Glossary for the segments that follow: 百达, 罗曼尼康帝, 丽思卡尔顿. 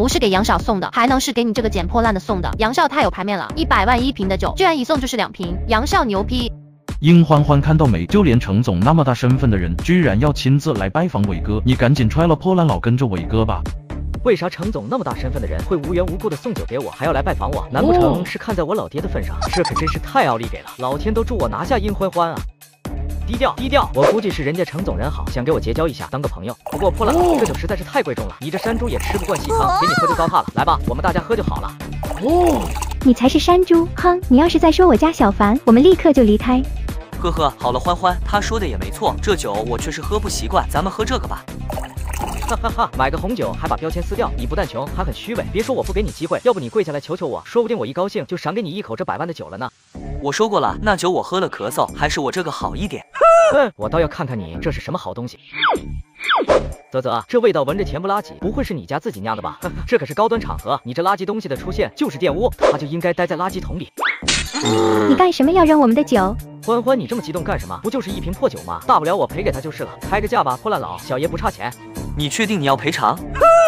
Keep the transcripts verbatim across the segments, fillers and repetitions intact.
不是给杨少送的，还能是给你这个捡破烂的送的？杨少太有牌面了，一百万一瓶的酒，居然一送就是两瓶，杨少牛批！ 殷欢欢看到没？就连程总那么大身份的人，居然要亲自来拜访伟哥，你赶紧揣了破烂老跟着伟哥吧。为啥程总那么大身份的人会无缘无故的送酒给我，还要来拜访我？难不成是看在我老爹的份上？这可真是太奥利给了，老天都助我拿下殷欢欢啊！低调低调，我估计是人家程总人好，想给我结交一下，当个朋友。不过破烂老，这酒实在是太贵重了，你这山猪也吃不惯细糠，给你喝就糟蹋了。来吧，我们大家喝就好了。哦，你才是山猪！哼，你要是再说我家小凡，我们立刻就离开。 呵呵，好了，欢欢，他说的也没错，这酒我确实喝不习惯，咱们喝这个吧。哈哈哈，买个红酒还把标签撕掉，你不但穷，还很虚伪。别说我不给你机会，要不你跪下来求求我，说不定我一高兴就赏给你一口这百万的酒了呢。我说过了，那酒我喝了咳嗽，还是我这个好一点。嗯，我倒要看看你这是什么好东西。啧啧，这味道闻着甜不拉几，不会是你家自己酿的吧？这可是高端场合，你这垃圾东西的出现就是玷污，它就应该待在垃圾桶里。 你干什么要扔我们的酒？欢欢，你这么激动干什么？不就是一瓶破酒吗？大不了我赔给他就是了，开个价吧，破烂佬，小爷不差钱。你确定你要赔偿？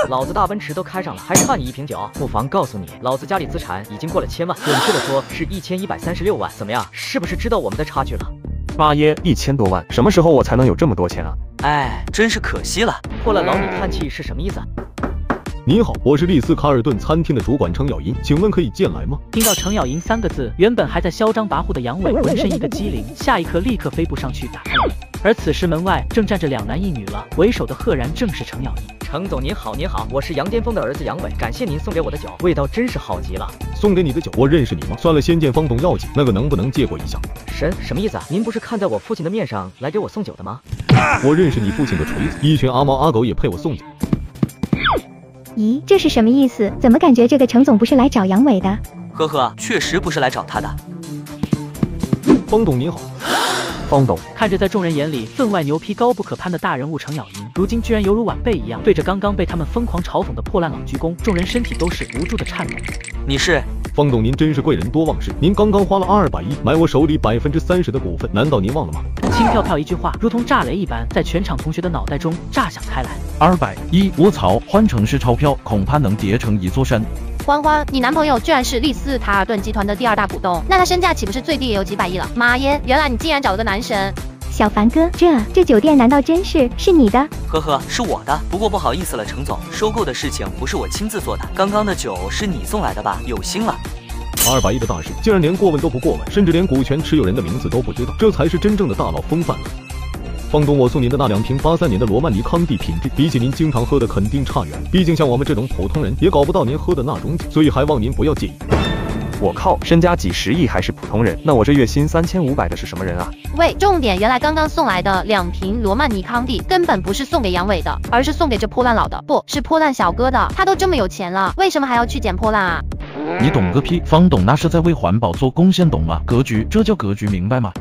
老子大奔驰都开上了，还差你一瓶酒？不妨告诉你，老子家里资产已经过了千万，准确的说是一千一百三十六万。怎么样，是不是知道我们的差距了？妈耶，一千多万，什么时候我才能有这么多钱啊？哎，真是可惜了。破烂佬，你叹气是什么意思？ 您好，我是丽思卡尔顿餐厅的主管程咬银，请问可以进来吗？听到程咬银三个字，原本还在嚣张跋扈的杨伟浑身一个激灵，下一刻立刻飞步上去打开了门。而此时门外正站着两男一女了，为首的赫然正是程咬银。程总您好，您好，我是杨巅峰的儿子杨伟，感谢您送给我的酒，味道真是好极了。送给你的酒，我认识你吗？算了，仙剑方懂药剂，那个能不能借过一下？神，什么意思啊？您不是看在我父亲的面上来给我送酒的吗？我认识你父亲的锤子，一群阿猫阿狗也配我送酒？ 咦，这是什么意思？怎么感觉这个程总不是来找杨伟的？呵呵，确实不是来找他的。方董您好，方董。看着在众人眼里分外牛批、高不可攀的大人物程咬银，如今居然犹如晚辈一样，对着刚刚被他们疯狂嘲讽的破烂佬鞠躬，众人身体都是无助的颤抖。你是方董，您真是贵人多忘事，您刚刚花了二百亿买我手里百分之三十的股份，难道您忘了吗？ 轻飘飘一句话，如同炸雷一般，在全场同学的脑袋中炸响开来。二百一，我操！换成是钞票，恐怕能叠成一座山。欢欢，你男朋友居然是丽思卡尔顿集团的第二大股东，那他身价岂不是最低也有几百亿了？妈耶，原来你竟然找了个男神！小凡哥，这这酒店难道真是是你的？呵呵，是我的。不过不好意思了，程总，收购的事情不是我亲自做的，刚刚的酒是你送来的吧？有心了。 二百亿的大事，竟然连过问都不过问，甚至连股权持有人的名字都不知道，这才是真正的大佬风范。方董，我送您的那两瓶八三年的罗曼尼康帝品质，比起您经常喝的肯定差远，毕竟像我们这种普通人也搞不到您喝的那种酒，所以还望您不要介意。我靠，身家几十亿还是普通人，那我这月薪三千五百的是什么人啊？喂，重点原来刚刚送来的两瓶罗曼尼康帝根本不是送给杨伟的，而是送给这破烂佬的，不是破烂小哥的。他都这么有钱了，为什么还要去捡破烂啊？ 你懂个屁！方董那是在为环保做贡献，懂吗？格局，这叫格局，明白吗？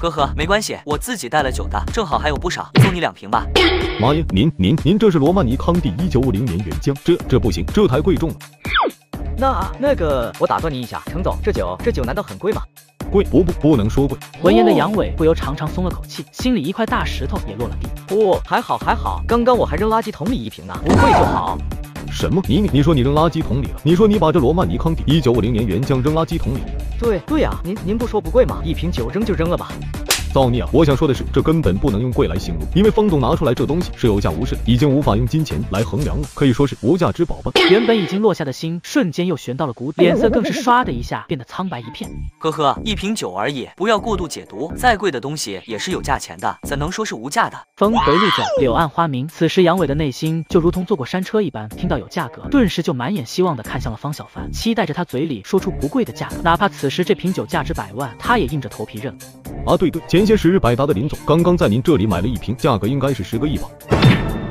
呵呵，没关系，我自己带了酒的，正好还有不少，送你两瓶吧。妈呀，您您您这是罗曼尼康帝一九五零年原浆，这这不行，这太贵重了。那那个，我打断你一下，程总，这酒这酒难道很贵吗？ 贵不不不能说贵。闻言的杨伟不由常常松了口气，心里一块大石头也落了地。哦，还好还好，刚刚我还扔垃圾桶里一瓶呢，不贵就好。什么？你你说你扔垃圾桶里了？你说你把这罗曼尼康帝一九五零年原浆扔垃圾桶里了？对对啊，您您不说不贵吗？一瓶酒扔就扔了吧。造孽啊！我想说的是，这根本不能用贵来形容，因为方董拿出来这东西是有价无市的，已经无法用金钱来衡量了，可以说是无价之宝吧。原本已经落下的心，瞬间又悬到了谷底，脸色更是唰的一下变得苍白一片。呵呵，一瓶酒而已，不要过度解读，再贵的东西也是有价钱的，怎能说是无价的？峰回路转，柳暗花明。此时杨伟的内心就如同坐过山车一般，听到有价格，顿时就满眼希望的看向了方小凡，期待着他嘴里说出不贵的价格，哪怕此时这瓶酒价值百万，他也硬着头皮认了。啊，对对，前。 前些时日，百达的林总刚刚在您这里买了一瓶，价格应该是十个亿吧？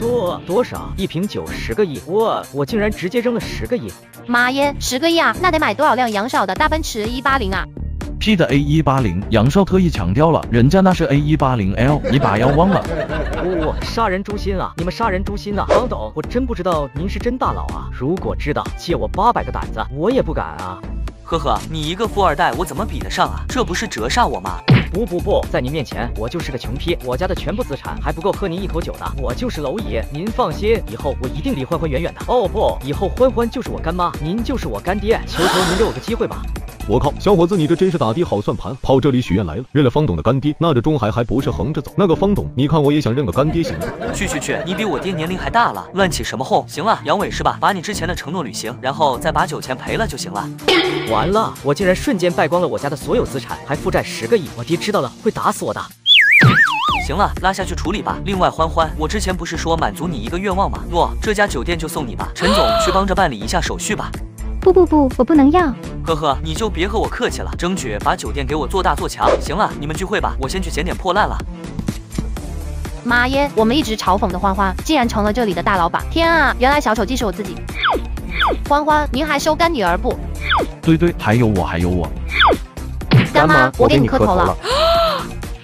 多多少？一瓶酒十个亿？我我竟然直接扔了十个亿！妈耶，十个亿啊！那得买多少辆杨少的大奔驰一八零啊？ P 的 A 一八零， 杨少特意强调了，人家那是 A 一八零 L， 你把 L 忘了。我、哦、杀人诛心啊！你们杀人诛心啊！方董，我真不知道您是真大佬啊！如果知道，借我八百个胆子，我也不敢啊！呵呵，你一个富二代，我怎么比得上啊？这不是折煞我吗？不不不，在您面前我就是个穷批，我家的全部资产还不够喝您一口酒呢。我就是蝼蚁，您放心，以后我一定离欢欢远远的。哦不，以后欢欢就是我干妈，您就是我干爹。求求您给我个机会吧。 我靠，小伙子，你这真是打的好算盘，跑这里许愿来了，认了方董的干爹，那这中海还不是横着走？那个方董，你看我也想认个干爹行吗？去去去，你比我爹年龄还大了，乱起什么哄？行了，杨伟是吧？把你之前的承诺履行，然后再把酒钱赔了就行了。完了，我竟然瞬间败光了我家的所有资产，还负债十个亿，我爹知道了会打死我的。 行了，拉下去处理吧。另外，欢欢，我之前不是说满足你一个愿望吗？诺，这家酒店就送你吧。陈总，去帮着办理一下手续吧。不不不，我不能要。呵呵，你就别和我客气了，争取把酒店给我做大做强。行了，你们聚会吧，我先去捡点破烂了。妈耶，我们一直嘲讽的欢欢，竟然成了这里的大老板！天啊，原来小丑既是我自己。欢欢，您还收干女儿不？对对，还有我，还有我。干妈，我给你磕头了。